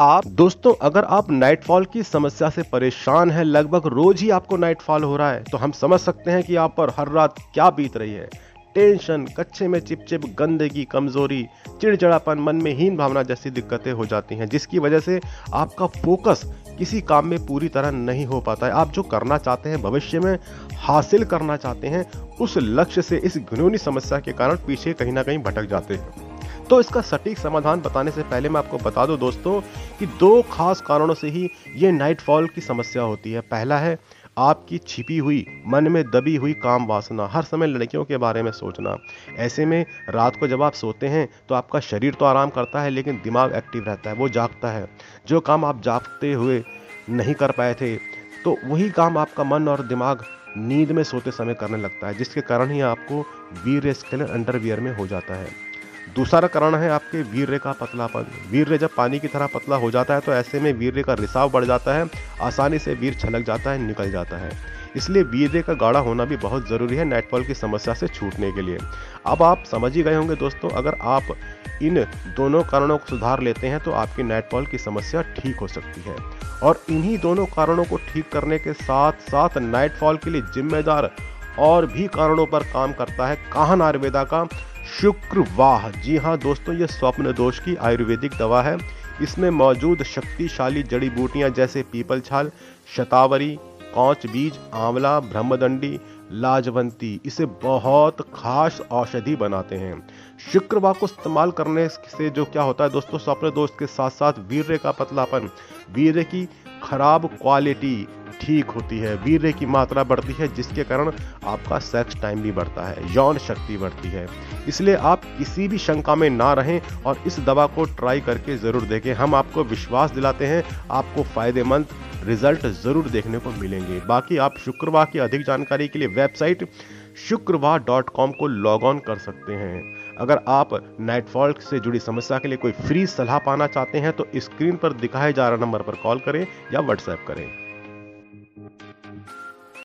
आप दोस्तों अगर आप नाइटफॉल की समस्या से परेशान हैं, लगभग रोज ही आपको नाइटफॉल हो रहा है, तो हम समझ सकते हैं कि आप पर हर रात क्या बीत रही है। टेंशन, कच्चे में चिपचिप, गंदगी, कमजोरी, चिड़चिड़ापन, मन में हीन भावना जैसी दिक्कतें हो जाती हैं, जिसकी वजह से आपका फोकस किसी काम में पूरी तरह नहीं हो पाता है। आप जो करना चाहते हैं, भविष्य में हासिल करना चाहते हैं, उस लक्ष्य से इस घिनौनी समस्या के कारण पीछे कहीं ना कहीं भटक जाते हैं। तो इसका सटीक समाधान बताने से पहले मैं आपको बता दूं दोस्तों कि दो खास कारणों से ही ये नाइटफॉल की समस्या होती है। पहला है आपकी छिपी हुई, मन में दबी हुई काम वासना, हर समय लड़कियों के बारे में सोचना। ऐसे में रात को जब आप सोते हैं तो आपका शरीर तो आराम करता है लेकिन दिमाग एक्टिव रहता है, वो जागता है। जो काम आप जागते हुए नहीं कर पाए थे तो वही काम आपका मन और दिमाग नींद में सोते समय करने लगता है, जिसके कारण ही आपको वीर्य स्खलन अंडरवियर में हो जाता है। दूसरा कारण है आपके वीर्य का पतलापन। वीर्य जब पानी की तरह पतला हो जाता है तो ऐसे में वीर्य का रिसाव बढ़ जाता है, आसानी से वीर्य छलक जाता है, निकल जाता है। इसलिए वीर्य का गाढ़ा होना भी बहुत ज़रूरी है नाइटफॉल की समस्या से छूटने के लिए। अब आप समझ ही गए होंगे दोस्तों, अगर आप इन दोनों कारणों को सुधार लेते हैं तो आपकी नाइटफॉल की समस्या ठीक हो सकती है। और इन्हीं दोनों कारणों को ठीक करने के साथ साथ नाइटफॉल के लिए जिम्मेदार और भी कारणों पर काम करता है काहन आयुर्वेदा का शुक्रवाह। जी हाँ दोस्तों, ये स्वप्न दोष की आयुर्वेदिक दवा है। इसमें मौजूद शक्तिशाली जड़ी बूटियाँ जैसे पीपल छाल, शतावरी, कौच बीज, आंवला, ब्रह्मदंडी, लाजवंती इसे बहुत खास औषधि बनाते हैं। शुक्रवाह को इस्तेमाल करने से जो क्या होता है दोस्तों, स्वप्न दोष के साथ साथ वीर्य का पतलापन, वीर्य की खराब क्वालिटी ठीक होती है, वीर्य की मात्रा बढ़ती है, जिसके कारण आपका सेक्स टाइम भी बढ़ता है, यौन शक्ति बढ़ती है। इसलिए आप किसी भी शंका में ना रहें और इस दवा को ट्राई करके ज़रूर देखें। हम आपको विश्वास दिलाते हैं आपको फ़ायदेमंद रिजल्ट ज़रूर देखने को मिलेंगे। बाकी आप शुक्रवाह की अधिक जानकारी के लिए वेबसाइट शुक्रवाह.com को लॉग ऑन कर सकते हैं। अगर आप नाइटफॉल से जुड़ी समस्या के लिए कोई फ्री सलाह पाना चाहते हैं तो स्क्रीन पर दिखाए जा रहे नंबर पर कॉल करें या व्हाट्सएप करें।